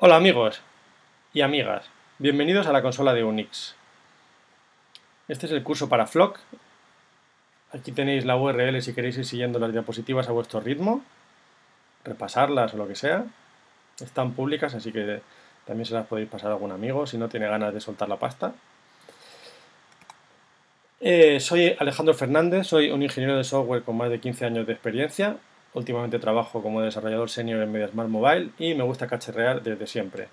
Hola amigos y amigas, bienvenidos a la consola de Unix. Este es el curso para Floqq. Aquí tenéis la URL si queréis ir siguiendo las diapositivas a vuestro ritmo, repasarlas o lo que sea. Están públicas, así que también se las podéis pasar a algún amigo si no tiene ganas de soltar la pasta. Soy Alejandro Fernández, soy un ingeniero de software con más de 15 años de experiencia. Últimamente trabajo como desarrollador senior en MediaSmart Mobile y me gusta cacharrear desde siempre.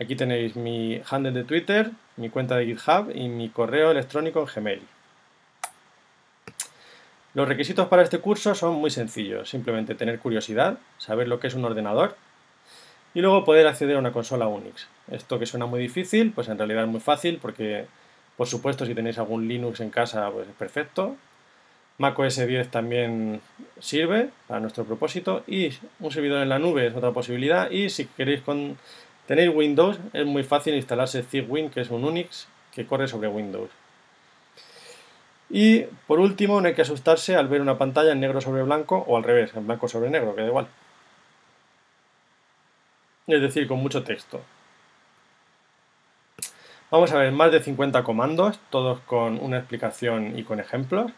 Aquí tenéis mi handle de Twitter, mi cuenta de GitHub y mi correo electrónico en Gmail. Los requisitos para este curso son muy sencillos, simplemente tener curiosidad, saber lo que es un ordenador y luego poder acceder a una consola Unix. Esto que suena muy difícil, pues en realidad es muy fácil porque, por supuesto, si tenéis algún Linux en casa, pues es perfecto. MacOS 10 también sirve para nuestro propósito y un servidor en la nube es otra posibilidad, y si queréis tener Windows es muy fácil instalarse Cygwin, que es un Unix que corre sobre Windows. Y por último, no hay que asustarse al ver una pantalla en negro sobre blanco o al revés, en blanco sobre negro, que da igual. Es decir, con mucho texto. Vamos a ver más de 50 comandos, todos con una explicación y con ejemplos.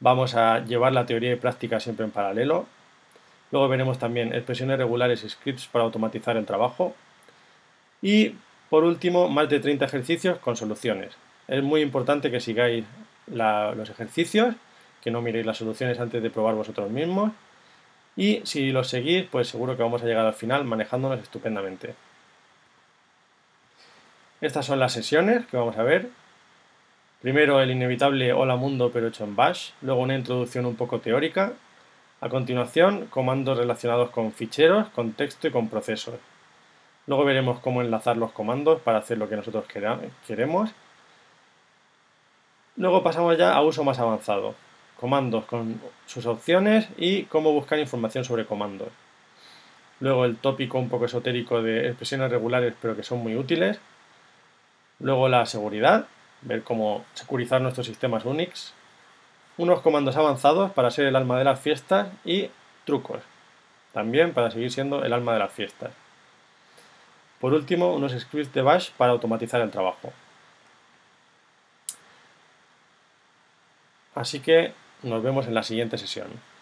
Vamos a llevar la teoría y práctica siempre en paralelo. Luego veremos también expresiones regulares y scripts para automatizar el trabajo. Y, por último, más de 30 ejercicios con soluciones. Es muy importante que sigáis los ejercicios, que no miréis las soluciones antes de probar vosotros mismos. Y si los seguís, pues seguro que vamos a llegar al final manejándonos estupendamente. Estas son las sesiones que vamos a ver. Primero el inevitable hola mundo pero hecho en bash, luego una introducción un poco teórica, a continuación comandos relacionados con ficheros, con texto y con procesos. Luego veremos cómo enlazar los comandos para hacer lo que nosotros queremos. Luego pasamos ya a uso más avanzado, comandos con sus opciones y cómo buscar información sobre comandos. Luego el tópico un poco esotérico de expresiones regulares pero que son muy útiles. Luego la seguridad, ver cómo securizar nuestros sistemas Unix, unos comandos avanzados para ser el alma de las fiestas y trucos, también para seguir siendo el alma de las fiestas. Por último, unos scripts de bash para automatizar el trabajo. Así que nos vemos en la siguiente sesión.